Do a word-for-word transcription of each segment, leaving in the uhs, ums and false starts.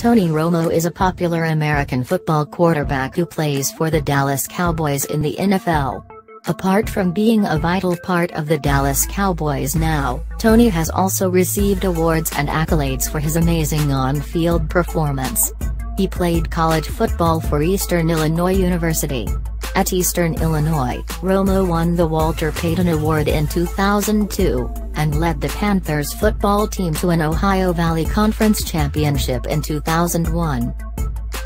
Tony Romo is a popular American football quarterback who plays for the Dallas Cowboys in the N F L. Apart from being a vital part of the Dallas Cowboys now, Tony has also received awards and accolades for his amazing on-field performance. He played college football for Eastern Illinois University. At Eastern Illinois, Romo won the Walter Payton Award in two thousand two, and led the Panthers football team to an Ohio Valley Conference championship in two thousand one.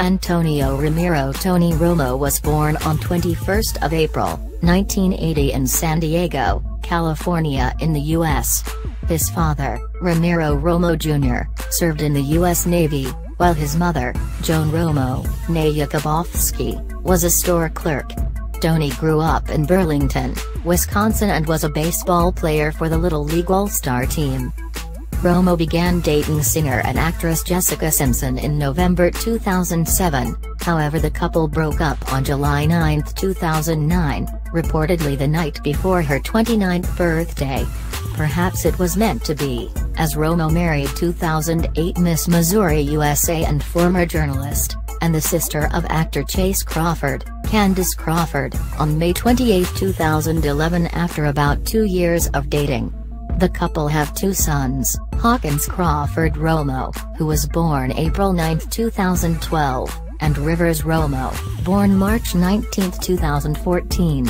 Antonio Ramiro Tony Romo was born on the twenty-first of April, nineteen eighty in San Diego, California in the U S. His father, Ramiro Romo Junior, served in the U S Navy, while his mother, Joan Romo, née Yakubovsky, was a store clerk. Tony grew up in Burlington, Wisconsin and was a baseball player for the Little League All-Star team. Romo began dating singer and actress Jessica Simpson in November two thousand seven, however the couple broke up on July ninth two thousand nine, reportedly the night before her twenty-ninth birthday. Perhaps it was meant to be, as Romo married two thousand eight Miss Missouri U S A and former journalist, and the sister of actor Chase Crawford, Candace Crawford, on May twenty-eighth two thousand eleven after about two years of dating. The couple have two sons, Hawkins Crawford Romo, who was born April ninth two thousand twelve, and Rivers Romo, born March nineteenth two thousand fourteen.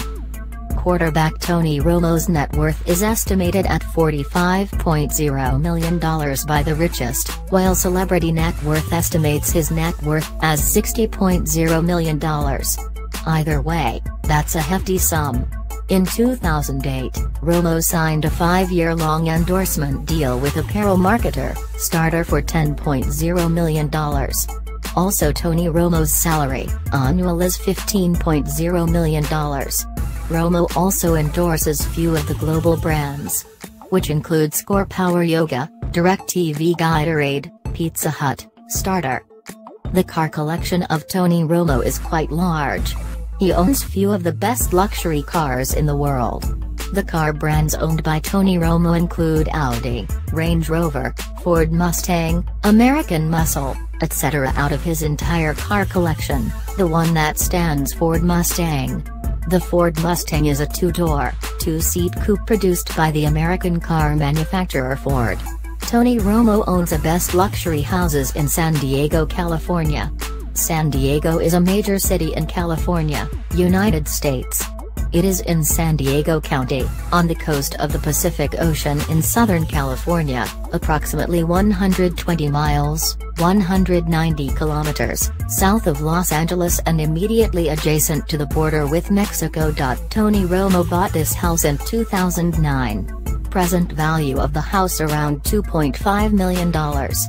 Quarterback Tony Romo's net worth is estimated at forty-five point zero million dollars by The Richest, while Celebrity Net Worth estimates his net worth as sixty point zero million dollars. Either way, that's a hefty sum. In two thousand eight, Romo signed a five-year-long endorsement deal with apparel marketer, Starter for ten point zero million dollars. Also Tony Romo's salary, annual is fifteen point zero million dollars. Romo also endorses few of the global brands, which includes Core Power Yoga, DirecTV Gatorade, Pizza Hut, Starter. The car collection of Tony Romo is quite large. He owns few of the best luxury cars in the world. The car brands owned by Tony Romo include Audi, Range Rover, Ford Mustang, American Muscle, et cetera. Out of his entire car collection, the one that stands Ford Mustang. The Ford Mustang is a two-door, two-seat coupe produced by the American car manufacturer Ford. Tony Romo owns the best luxury houses in San Diego, California. San Diego is a major city in California, United States. It is in San Diego County, on the coast of the Pacific Ocean in Southern California, approximately one hundred twenty miles, one hundred ninety kilometers, south of Los Angeles and immediately adjacent to the border with Mexico. Tony Romo bought this house in two thousand nine. Present value of the house around two point five million dollars.